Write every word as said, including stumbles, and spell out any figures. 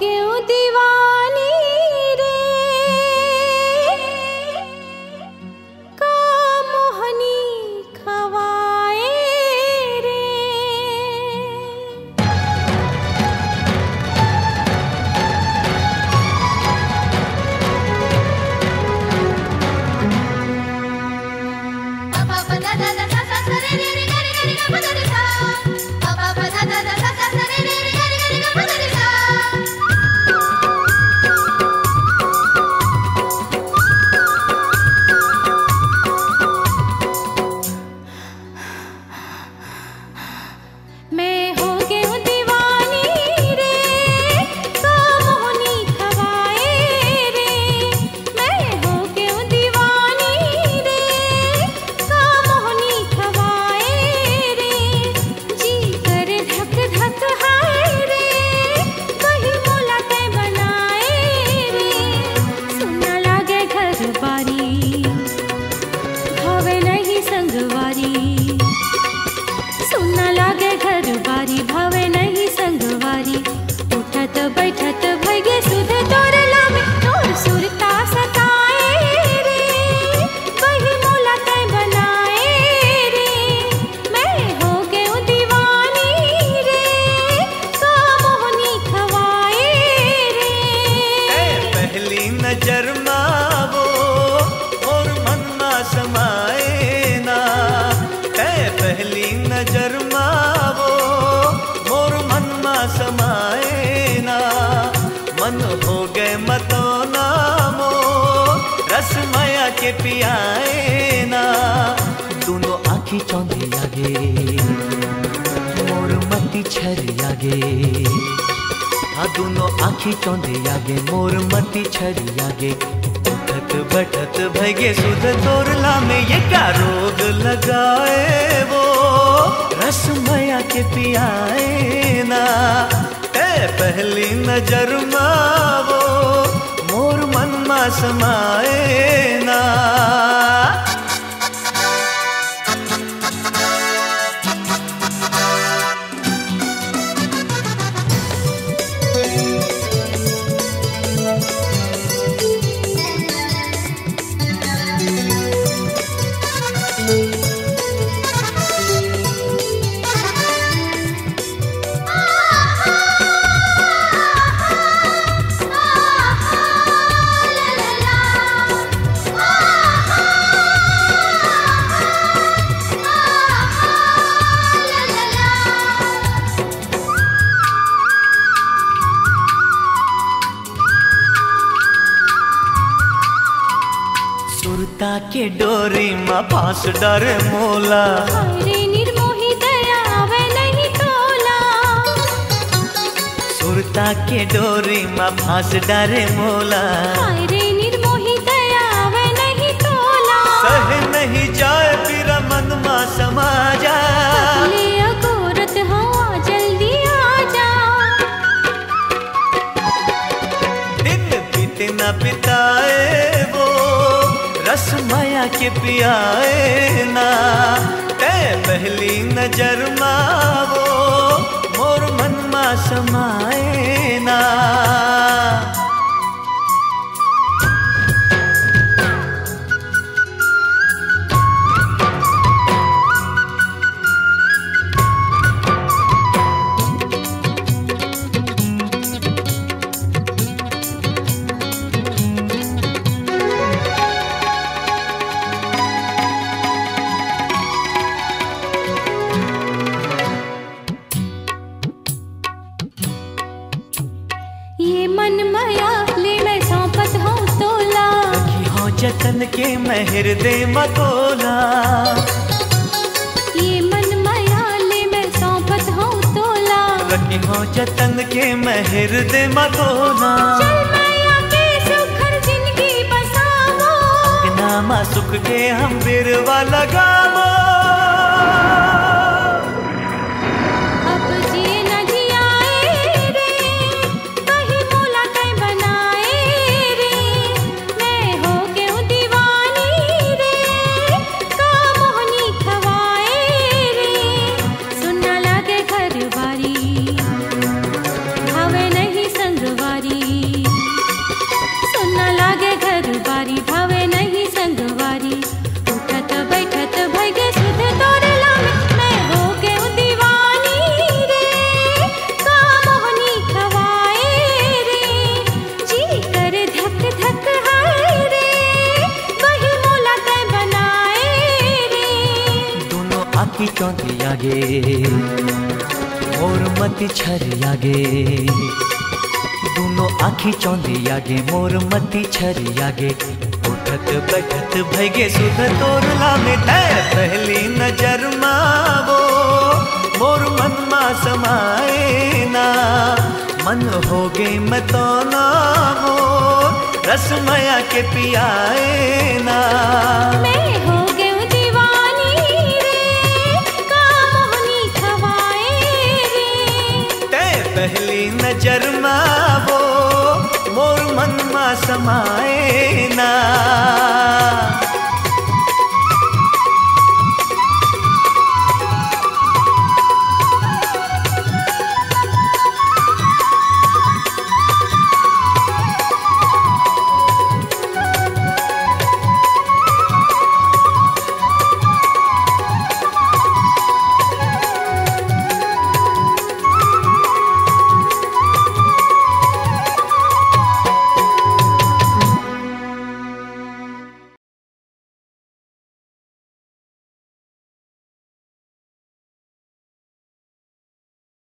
क्यों दीवानी रे का मोहनी खवाए रे। पापा पता दादा दादा सरे रे रे रे रे का पता रे सा पापा पता दादा दादा सरे रे रे रे रे का पता रे सा। पियाए ना दोनों आँखें चौंधी आगे मोर मती छरी आगे। हाँ दोनों आँखें चौंधी आगे मोर मती छरी आगे। उठत बैठत भगे सुध तोरला में ये क्या रोग लगाए वो रस मया के पियाए ना। ए पहली नजर मावो मोर मनमा समाए ना। के डोरी माँ पास डरे मोला अरे निर्मोही दया वे नहीं तोला। सुरता के डोरी माँ पास डरे मोला अरे निर्मोही दया वे नहीं तोला। सह नहीं जाए फिर मन माँ समा जा अगोरत हवा जल्दी आ जा। दिन बीते न बिताए रस माया के पियाए ना। ते पहली नजर मावो मोर मनमा समाए ना। के मैं हृदय मतोला ये मन मयाले मैं सौंपत हूँ तोला। रखी हो जतन के मैं हृदय मतोला। चल माया के सुखर जिंदगी बसावो नामा सुख के हम बिरवा लगावो। अब जिए न जियाए रे कहीं बोला कहीं बनाए रे मैं हो बारी हवे नहीं संग। मोर मति छरियागे दोनों आँखी चौंधी आगे मोर मति छरियागे उठत बैठत भगे सुध तोरला में तैर पहली नजर मावो मोर मन मा समाए ना मन होगे मैं तो ना हो रस मया के पियाए ना पहली नजर माँ वो मोर मन माँ समाए ना।